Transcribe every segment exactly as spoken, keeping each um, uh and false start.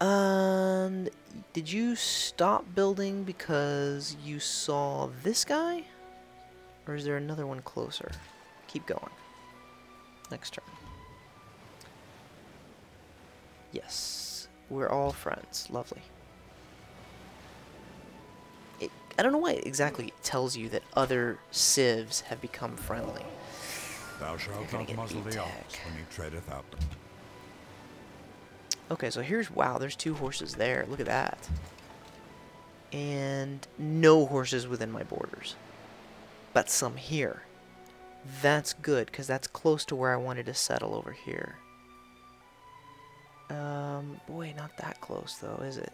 Um, did you stop building because you saw this guy? Or is there another one closer? Keep going. Next turn. Yes. We're all friends. Lovely. It, I don't know why it exactly tells you that other civs have become friendly. Thou shalt not muzzle the ox when he treadeth out. Okay, so here's, wow, there's two horses there. Look at that. And no horses within my borders. But some here. That's good, because that's close to where I wanted to settle over here. Um, boy, not that close, though, is it?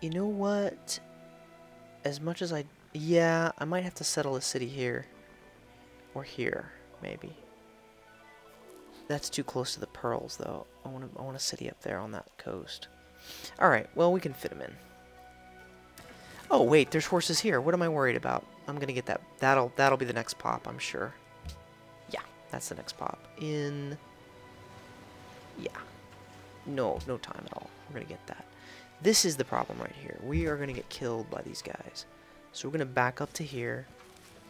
You know what? As much as I... Yeah, I might have to settle a city here. Or here, maybe. That's too close to the pearls, though. I want to, I want a city up there on that coast. All right. Well, we can fit them in. Oh wait, there's horses here. What am I worried about? I'm gonna get that. That'll that'll be the next pop, I'm sure. Yeah, that's the next pop. In. Yeah. No, no time at all. We're gonna get that. This is the problem right here. We are gonna get killed by these guys. So we're gonna back up to here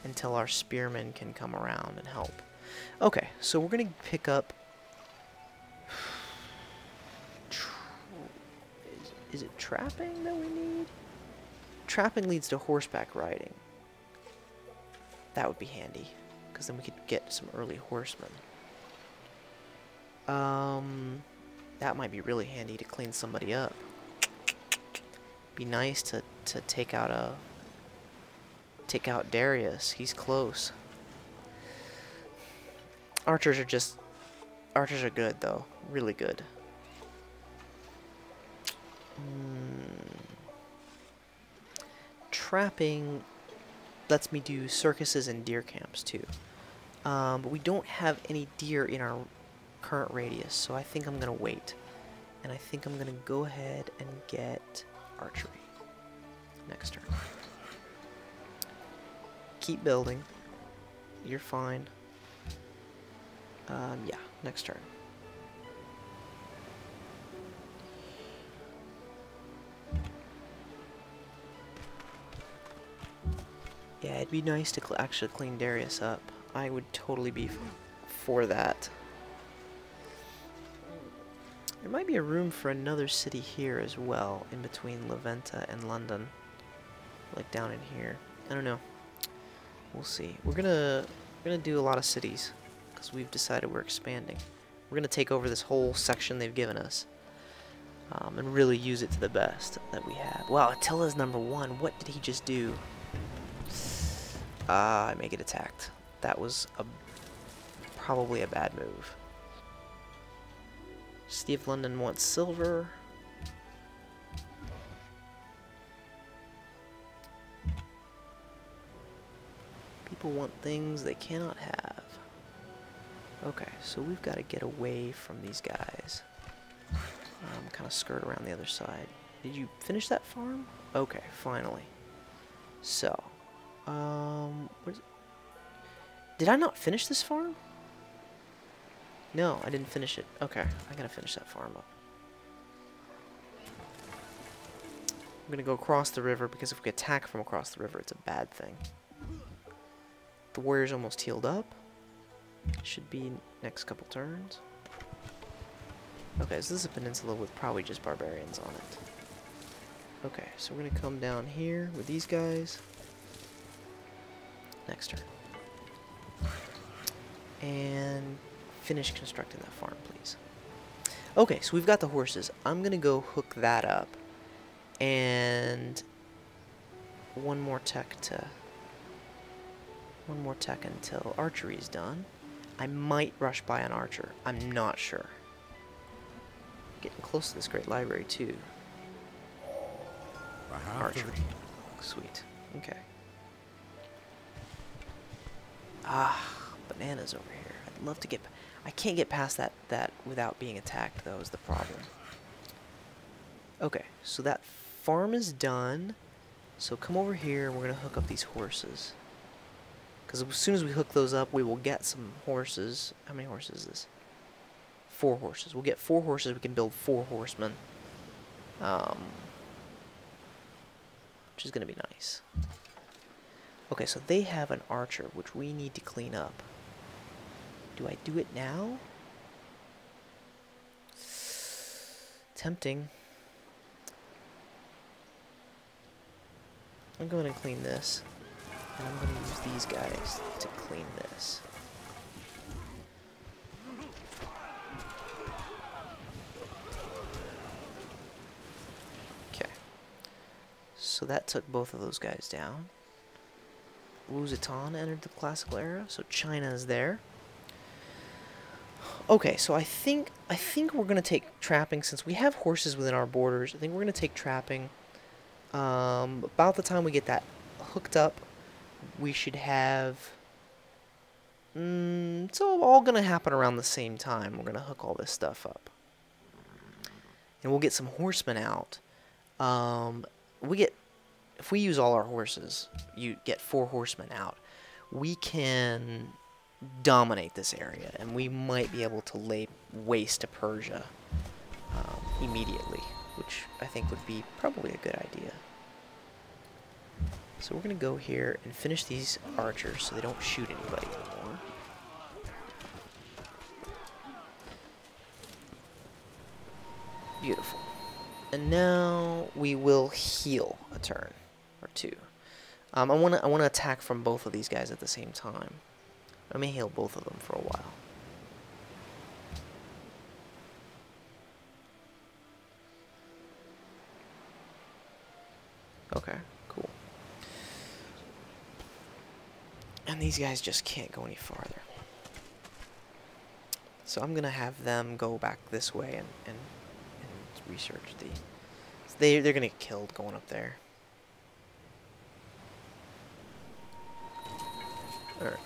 until our spearmen can come around and help. Okay, so we're going to pick up... Is, is it trapping that we need? Trapping leads to horseback riding. That would be handy, because then we could get some early horsemen. Um, that might be really handy to clean somebody up. Be nice to, to take out a... Take out Darius. He's close. Archers are just... Archers are good, though. Really good. Mm. Trapping lets me do circuses and deer camps, too. Um, but we don't have any deer in our current radius, so I think I'm going to wait. And I think I'm going to go ahead and get archery. Next turn. Keep building. You're fine. Um, yeah, next turn. Yeah, it'd be nice to cl- actually clean Darius up. I would totally be f- for that. There might be a room for another city here as well, in between Lavanta and London. Like down in here. I don't know. We'll see. We're gonna, we're gonna do a lot of cities. Because we've decided we're expanding. We're going to take over this whole section they've given us. Um, and really use it to the best that we have. Wow, Attila's number one. What did he just do? Ah, uh, I may get attacked. That was a, probably a bad move. City of London wants silver. People want things they cannot have. Okay, so we've got to get away from these guys. Um, kind of skirt around the other side. Did you finish that farm? Okay, finally. So, um, where's it? Did I not finish this farm? No, I didn't finish it. Okay, I gotta finish that farm up. I'm gonna go across the river because if we attack from across the river, it's a bad thing. The warrior's almost healed up. Should be next couple turns. Okay, so this is a peninsula with probably just barbarians on it. Okay, so we're gonna come down here with these guys. Next turn. And finish constructing that farm, please. Okay, so we've got the horses. I'm gonna go hook that up. And one more tech to... One more tech until archery's done. I might rush by an archer. I'm not sure. Getting close to this great library, too. Archery. Sweet. Okay. Ah, bananas over here. I'd love to get... I can't get past that, that without being attacked, though, is the problem. Okay, so that farm is done. So come over here, and we're going to hook up these horses. Because as soon as we hook those up, we will get some horses. How many horses is this? four horses. We'll get four horses. We can build four horsemen, um, which is going to be nice. Okay, so they have an archer, which we need to clean up. Do I do it now? Tempting. I'm going to clean this, and I'm going to use these guys to clean this. Okay. So that took both of those guys down. Wu Zetian entered the classical era, so China is there. Okay, so I think I think we're going to take trapping, since we have horses within our borders. I think we're going to take trapping. Um, about the time we get that hooked up, we should have... Mm, it's all, all going to happen around the same time. We're going to hook all this stuff up. And we'll get some horsemen out. Um, we get... If we use all our horses, you get four horsemen out. We can dominate this area, and we might be able to lay waste to Persia um, immediately, which I think would be probably a good idea. So we're going to go here and finish these archers so they don't shoot anybody anymore. Beautiful. And now we will heal a turn or two. Um, I want to I want to attack from both of these guys at the same time. Let me heal both of them for a while. Okay, cool. And these guys just can't go any farther. So I'm going to have them go back this way and, and, and research the... So they, they're going to get killed going up there. Alright.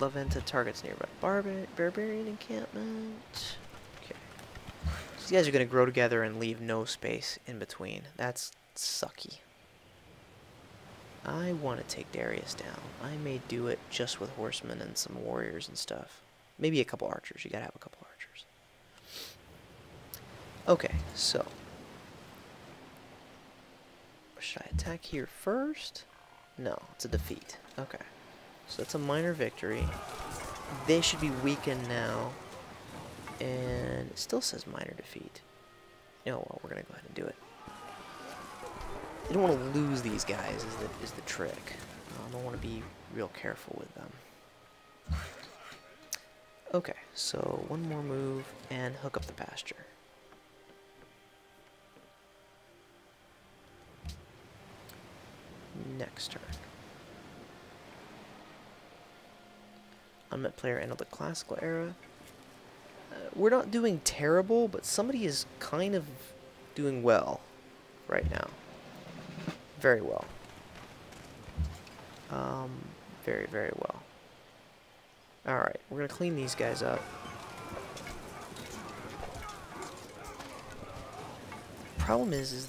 Lavanta targets nearby Barbar barbarian encampment. Okay. So these guys are going to grow together and leave no space in between. That's sucky. I want to take Darius down. I may do it just with horsemen and some warriors and stuff. Maybe a couple archers. You gotta have a couple archers. Okay, so should I attack here first? No, it's a defeat. Okay, so that's a minor victory. They should be weakened now, and it still says minor defeat. Oh well, we're gonna go ahead and do it. I don't want to lose these guys is the, is the trick. Um, I want to be real careful with them. Okay, so one more move and hook up the pasture. Next turn. Unmet player entered the classical era. Uh, we're not doing terrible, but somebody is kind of doing well right now. Very well. Um, very, very well. Alright, we're going to clean these guys up. Problem is, is...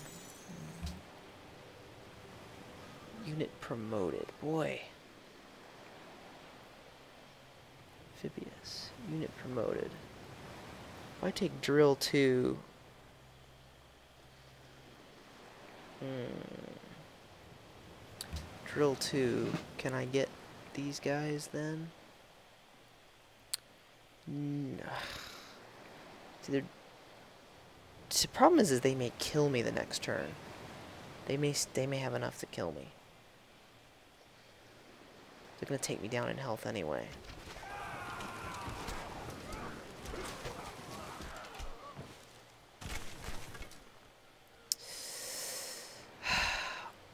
Unit promoted. Boy. Amphibious. Unit promoted. If I take drill two... Hmm... Drill two. Can I get these guys then? No. See, the problem is, is they may kill me the next turn. They may they may have enough to kill me. They're gonna take me down in health anyway.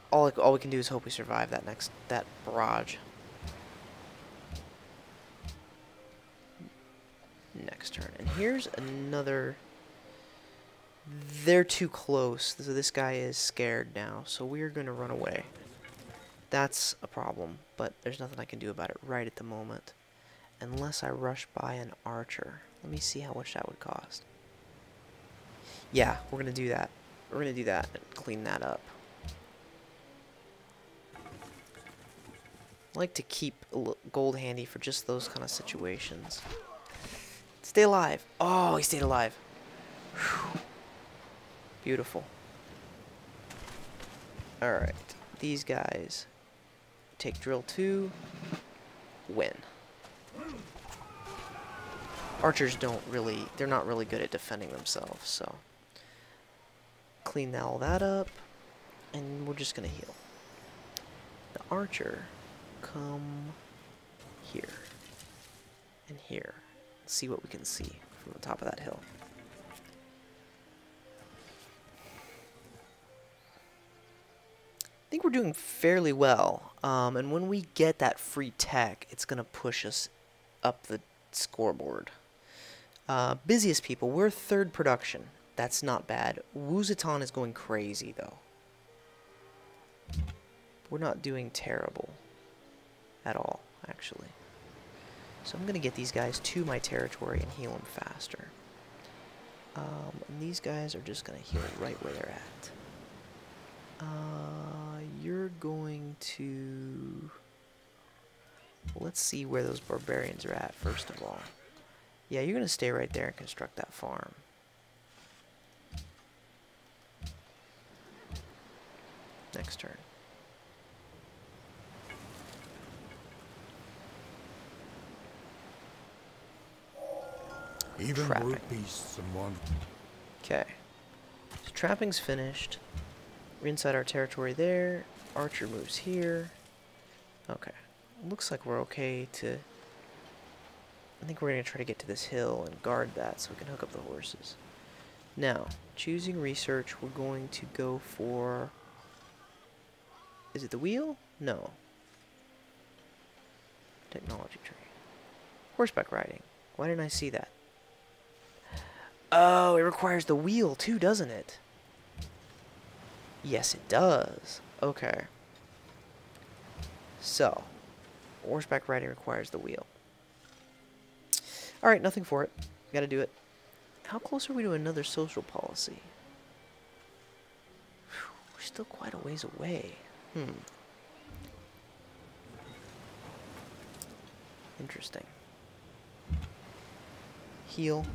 All, all we can do is hope we survive that next that barrage. Next turn. And here's another... They're too close. So this guy is scared now. So we're going to run away. That's a problem. But there's nothing I can do about it right at the moment. Unless I rush by an archer. Let me see how much that would cost. Yeah, we're going to do that. We're going to do that and clean that up. Like to keep gold handy for just those kind of situations. Stay alive. Oh, he stayed alive. Whew. Beautiful. Alright. These guys. Take drill two. Win. Archers don't really... They're not really good at defending themselves, so... Clean all that up. And we're just gonna heal. The archer... Come... Here. And here. Let's see what we can see from the top of that hill. I think we're doing fairly well. Um, and when we get that free tech, it's going to push us up the scoreboard. Uh, busiest people, we're third production. That's not bad. Wu Zetian is going crazy, though. We're not doing terrible at all, actually. So I'm going to get these guys to my territory and heal them faster. Um, and these guys are just going to heal right where they're at. Uh, you're going to... Let's see where those barbarians are at, first of all. Yeah, you're going to stay right there and construct that farm. Next turn. Even beasts and one. Okay. So trapping's finished. We're inside our territory there. Archer moves here. Okay. Looks like we're okay to... I think we're going to try to get to this hill and guard that so we can hook up the horses. Now, choosing research, we're going to go for... Is it the wheel? No. Technology tree. Horseback riding. Why didn't I see that? Oh, it requires the wheel too, doesn't it? Yes, it does. Okay. So, horseback riding requires the wheel. Alright, nothing for it. Gotta do it. How close are we to another social policy? Whew, we're still quite a ways away. Hmm. Interesting. Heal.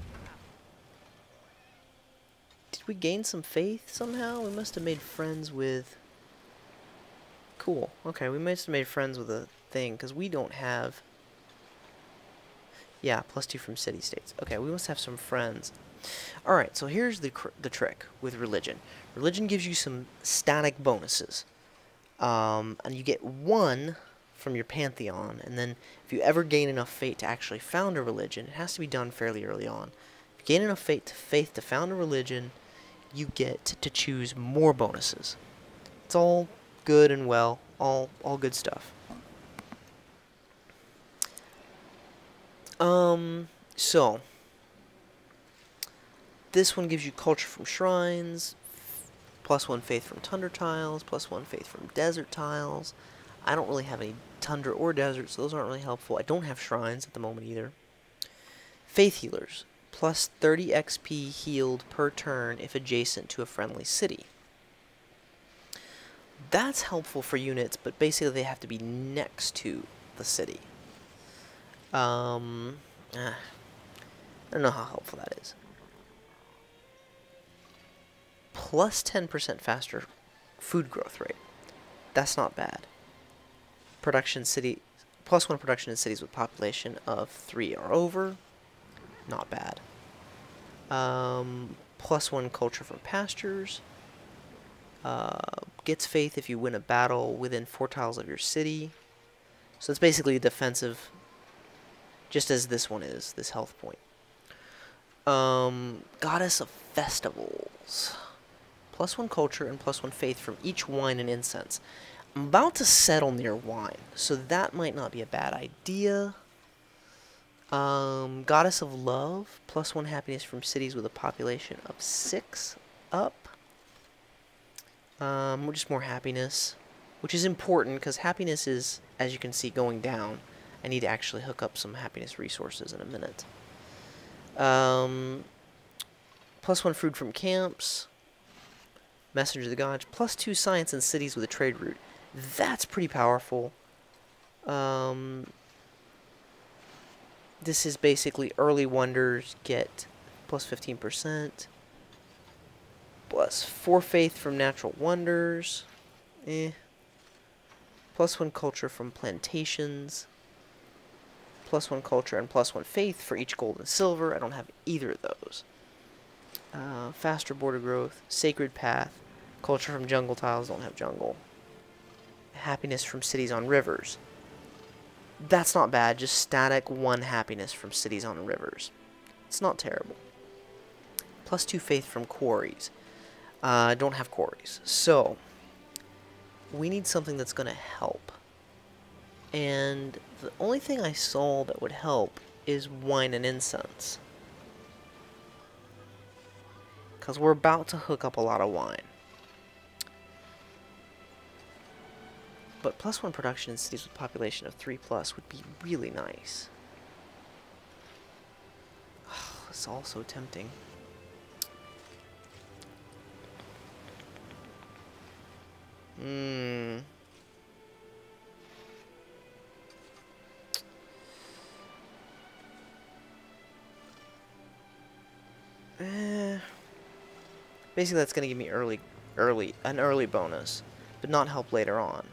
Did we gain some faith somehow? We must have made friends with... Cool. Okay, we must have made friends with a thing, because we don't have... Yeah, plus two from city-states. Okay, we must have some friends. Alright, so here's the, cr the trick with religion. Religion gives you some static bonuses. Um, and you get one from your pantheon, and then if you ever gain enough faith to actually found a religion, it has to be done fairly early on. If you gain enough faith to, faith to found a religion, you get to choose more bonuses. It's all good and well, all all good stuff. Um, so this one gives you culture from shrines, plus one faith from tundra tiles, plus one faith from desert tiles. I don't really have any tundra or desert, so those aren't really helpful. I don't have shrines at the moment either. Faith healers. Plus thirty X P healed per turn if adjacent to a friendly city. That's helpful for units, but basically they have to be next to the city. Um, ah, I don't know how helpful that is. Plus ten percent faster food growth rate. That's not bad. Production city, plus one production in cities with population of three or over. Not bad. Um, plus one culture from pastures. Uh, gets faith if you win a battle within four tiles of your city. So it's basically defensive, just as this one is, this health point. Um, Goddess of Festivals. Plus one culture and plus one faith from each wine and incense. I'm about to settle near wine, so that might not be a bad idea. Um, Goddess of Love, plus one happiness from cities with a population of six up. Um, just more happiness, which is important because happiness is, as you can see, going down. I need to actually hook up some happiness resources in a minute. Um, plus one food from camps. Messenger of the Gods, plus two science in cities with a trade route. That's pretty powerful. Um... This is basically early wonders get plus fifteen percent. Plus four faith from natural wonders. Eh. Plus one culture from plantations. Plus one culture and plus one faith for each gold and silver. I don't have either of those. Uh, faster border growth. Sacred path. Culture from jungle tiles. Don't have jungle. Happiness from cities on rivers. That's not bad. Just static one happiness from cities on rivers. It's not terrible. Plus two faith from quarries. Uh, don't have quarries. So we need something that's going to help. And the only thing I saw that would help is wine and incense. Because we're about to hook up a lot of wine. But plus one production in cities with population of three plus would be really nice. Oh, it's all so tempting. Hmm. Eh. Basically, that's going to give me early, early, an early bonus, but not help later on.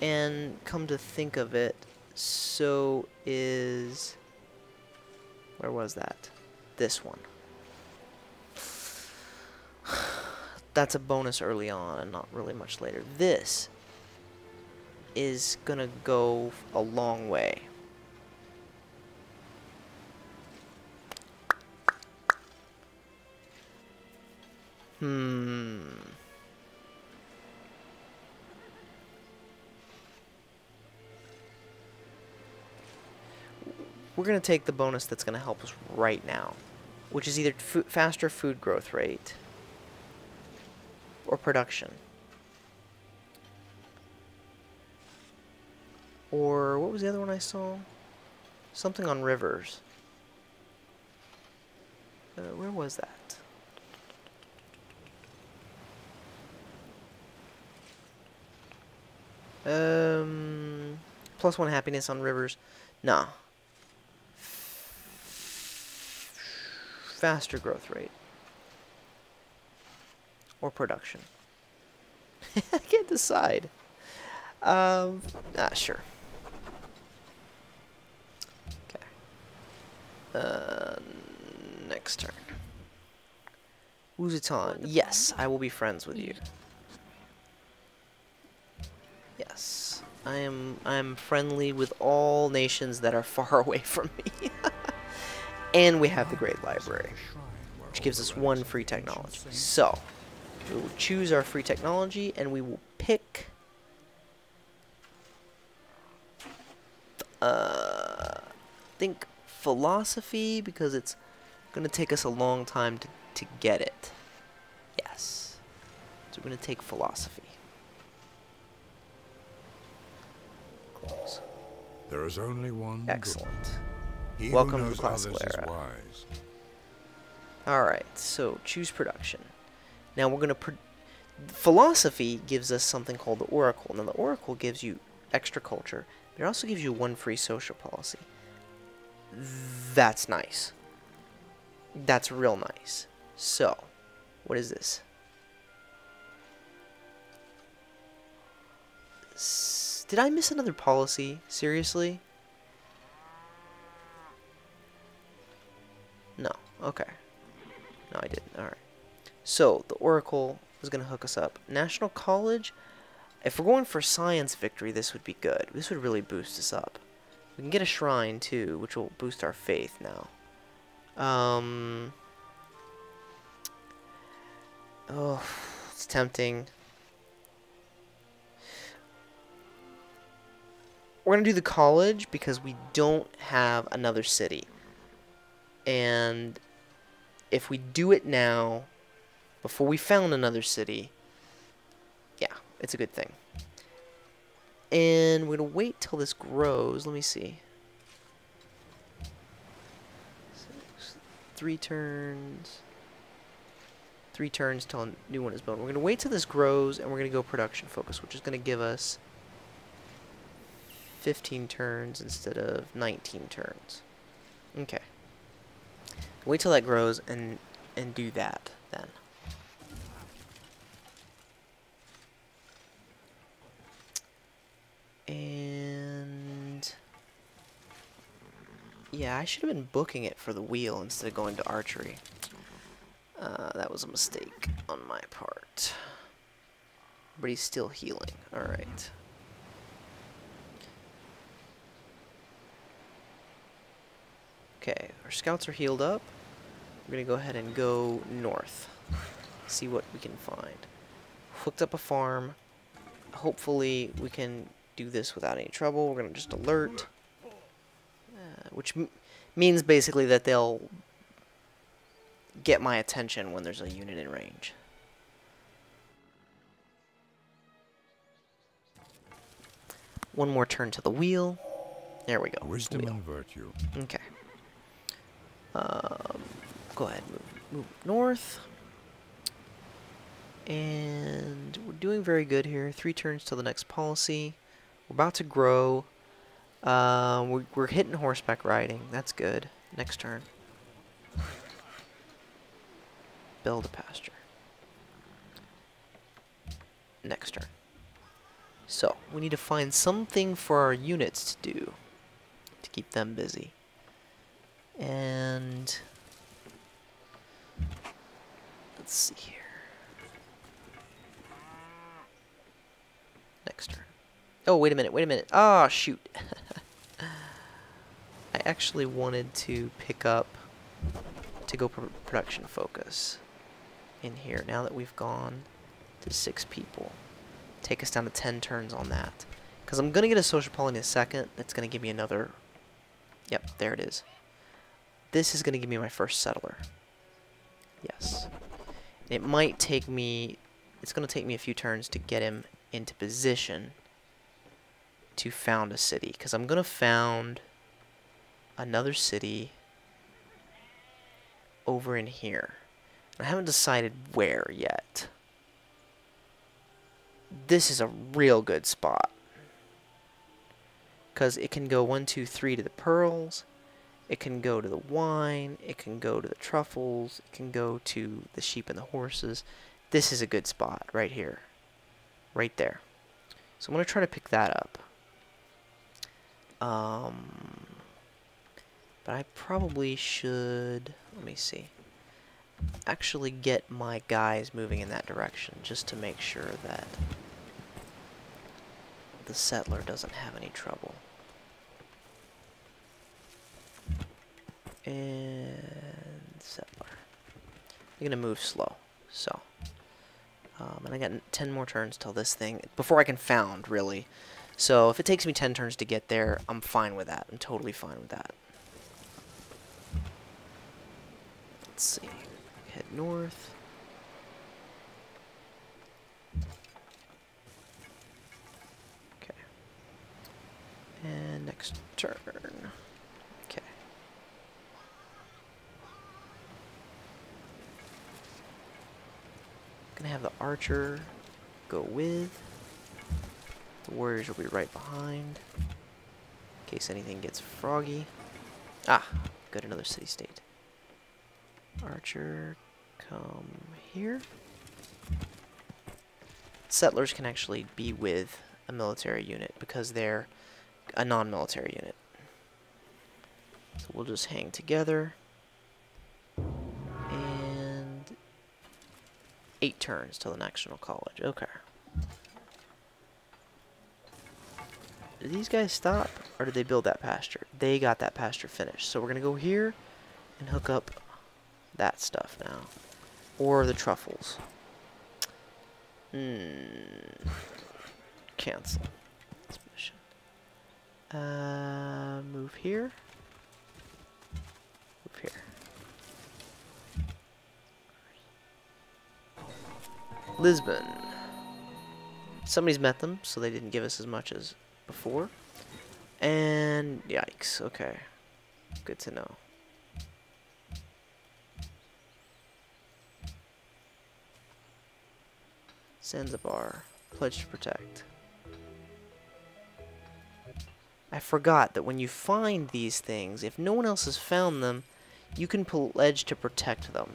And come to think of it, so is... Where was that? This one. That's a bonus early on and not really much later. This is going to go a long way. Hmm. We're going to take the bonus that's going to help us right now, which is either f faster food growth rate or production. Or what was the other one I saw? Something on rivers. Uh, where was that? Um, plus one happiness on rivers. Nah. Faster growth rate. Or production. I can't decide. Um, ah, sure. Okay. Uh, next turn. Wu Zetian. Yes, I will be friends with you. Yes, I am. I am friendly with all nations that are far away from me. And we have the Great Library, which gives us one free technology. So. We will choose our free technology, and we will pick uh, I think philosophy, because it's going to take us a long time to, to get it. Yes. So we're going to take philosophy. Close. There is only one. Excellent. Welcome to the classical era. Alright, so choose production. Now we're going to... Philosophy gives us something called the Oracle. Now the Oracle gives you extra culture, but it also gives you one free social policy. That's nice. That's real nice. So, what is this? S Did I miss another policy? Seriously? No. Okay. No, I didn't. Alright. So, the Oracle is going to hook us up. National College, if we're going for science victory, this would be good. This would really boost us up. We can get a shrine, too, which will boost our faith now. Um, oh, it's tempting. We're going to do the college because we don't have another city. And if we do it now... Before we found another city, yeah, it's a good thing. And we're going to wait till this grows. Let me see. Six, three turns. Three turns till a new one is born. We're going to wait till this grows, and we're going to go production focus, which is going to give us fifteen turns instead of nineteen turns. Okay. Wait till that grows and and do that then. And yeah, I should have been booking it for the wheel instead of going to archery. Uh, that was a mistake on my part. But he's still healing. Alright. Okay, our scouts are healed up. We're going to go ahead and go north. See what we can find. Hooked up a farm. Hopefully we can do this without any trouble. We're going to just alert. Uh, which m means basically that they'll get my attention when there's a unit in range. One more turn to the wheel. There we go. Wisdom and virtue. Okay. Um, go ahead. Move, move north. And we're doing very good here. Three turns till the next policy. We're about to grow. Uh, we're, we're hitting horseback riding. That's good. Next turn. Build a pasture. Next turn. So, we need to find something for our units to do to keep them busy. And let's see here. Next turn. Oh, wait a minute, wait a minute. Ah, shoot. I actually wanted to pick up to go pro production focus in here now that we've gone to six people. Take us down to ten turns on that. Because I'm going to get a social poly in a second. That's going to give me another... Yep, there it is. This is going to give me my first settler. Yes. It might take me... It's going to take me a few turns to get him into position to found a city. Because I'm going to found another city over in here. I haven't decided where yet. This is a real good spot because it can go one, two, three to the pearls, it can go to the wine, it can go to the truffles, it can go to the sheep and the horses. This is a good spot right here, right there. So I'm going to try to pick that up. Um, but I probably should, let me see, actually get my guys moving in that direction just to make sure that the settler doesn't have any trouble. And settler. You're going to move slow. So, um, and I got ten more turns till this thing, before I can found, really. So if it takes me ten turns to get there, I'm fine with that. I'm totally fine with that. Let's see. Head north. Okay. And next turn. Okay. Gonna have the archer go with. The warriors will be right behind. In case anything gets froggy. Ah, got another city state. Archer, come here. Settlers can actually be with a military unit because they're a non-military unit. So we'll just hang together. And eight turns till the National College. Okay. Did these guys stop or did they build that pasture? They got that pasture finished. So we're going to go here and hook up that stuff now, or the truffles. Mm. Cancel this mission. Uh, move here. Move here. Lisbon. Somebody's met them, so they didn't give us as much as before. And yikes. Okay. Good to know. Zanzibar, pledge to protect. I forgot that when you find these things, if no one else has found them, you can pledge to protect them.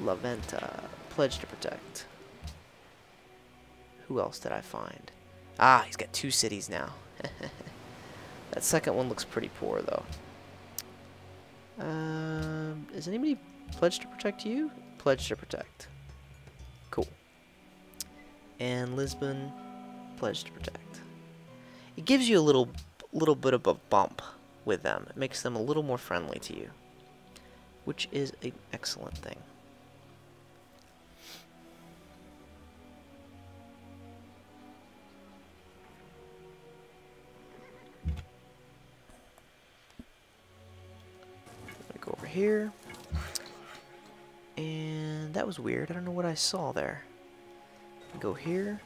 Lavanta. Pledge to protect. Who else did I find? Ah, he's got two cities now. That second one looks pretty poor, though. Um, is anybody pledged to protect you? Pledged to protect. Cool. And Lisbon, pledged to protect. It gives you a little, little bit of a bump with them. It makes them a little more friendly to you, which is an excellent thing. Here, and that was weird. I don't know what I saw there. Go here,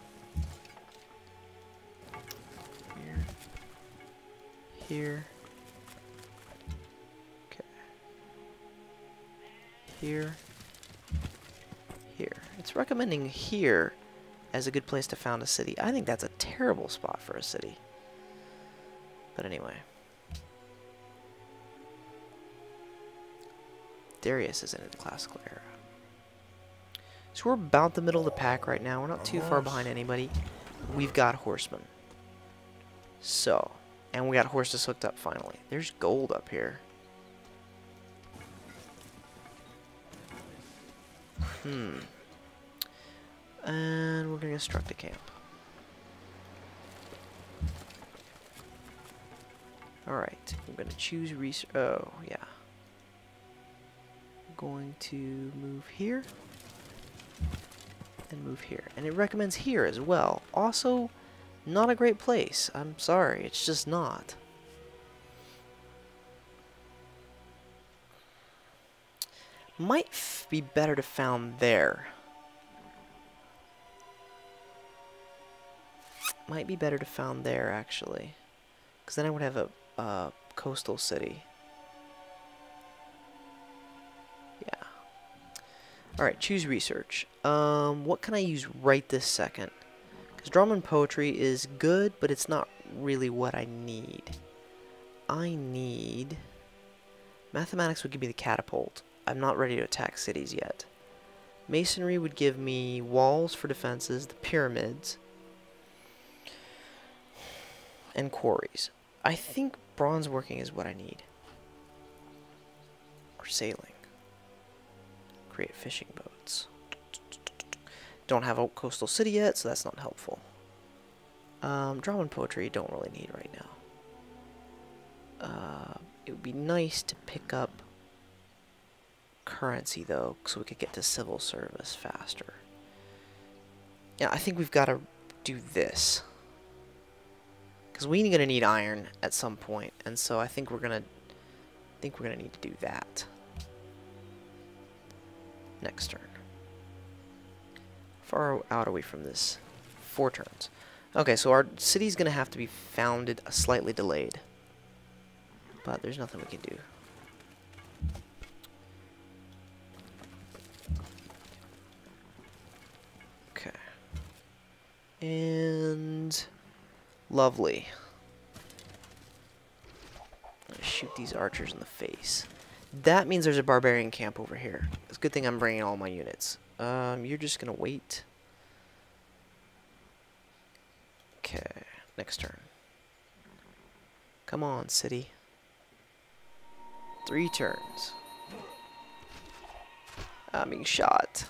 here, here, okay, here, here. It's recommending here as a good place to found a city. I think that's a terrible spot for a city, but anyway. Darius is in the classical era. So we're about the middle of the pack right now. We're not too far behind anybody. We've got horsemen. So, and we got horses hooked up finally. There's gold up here. Hmm. And we're going to construct a camp. Alright. I'm going to choose research. Oh, yeah. Going to move here and move here, and it recommends here as well. Also not a great place, I'm sorry, it's just not. Might f be better to found there. Might be better to found there actually, because then I would have a, a coastal city. Alright, choose research. Um, what can I use right this second? Because drama and poetry is good, but it's not really what I need. I need... Mathematics would give me the catapult. I'm not ready to attack cities yet. Masonry would give me walls for defenses, the pyramids, and quarries. I think bronze working is what I need. Or sailing. Create fishing boats. Don't have a coastal city yet, so that's not helpful. Um, drama and poetry don't really need right now. Uh, it would be nice to pick up currency though, so we could get to civil service faster. Yeah, I think we've got to do this because we're going to need iron at some point, and so I think we're going to think we're going to need to do that. Next turn. Far out away from this. Four turns. Okay, so our city's going to have to be founded, uh, slightly delayed. But there's nothing we can do. Okay. And... lovely. I'm going to shoot these archers in the face. That means there's a barbarian camp over here. It's a good thing I'm bringing all my units. Um, you're just going to wait. Okay, next turn. Come on, city. Three turns. I'm being shot.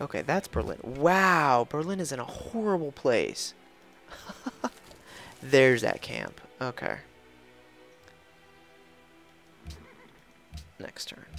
Okay, that's Berlin. Wow, Berlin is in a horrible place. There's that camp. Okay. Next turn.